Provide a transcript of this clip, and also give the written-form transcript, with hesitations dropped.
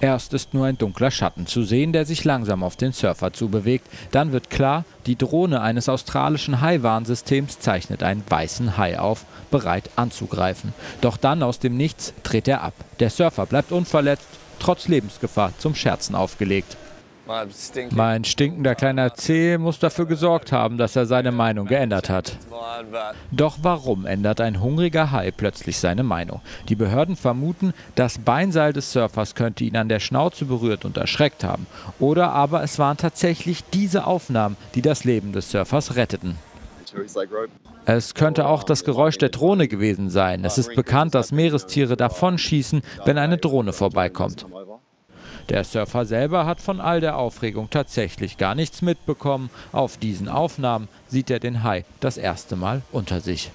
Erst ist nur ein dunkler Schatten zu sehen, der sich langsam auf den Surfer zubewegt. Dann wird klar, die Drohne eines australischen Haiwarnsystems zeichnet einen weißen Hai auf, bereit anzugreifen. Doch dann aus dem Nichts dreht er ab. Der Surfer bleibt unverletzt, trotz Lebensgefahr zum Scherzen aufgelegt. Mein stinkender kleiner Zeh muss dafür gesorgt haben, dass er seine Meinung geändert hat. Doch warum ändert ein hungriger Hai plötzlich seine Meinung? Die Behörden vermuten, das Beinseil des Surfers könnte ihn an der Schnauze berührt und erschreckt haben. Oder aber es waren tatsächlich diese Aufnahmen, die das Leben des Surfers retteten. Es könnte auch das Geräusch der Drohne gewesen sein. Es ist bekannt, dass Meerestiere davonschießen, wenn eine Drohne vorbeikommt. Der Surfer selber hat von all der Aufregung tatsächlich gar nichts mitbekommen. Auf diesen Aufnahmen sieht er den Hai das erste Mal unter sich.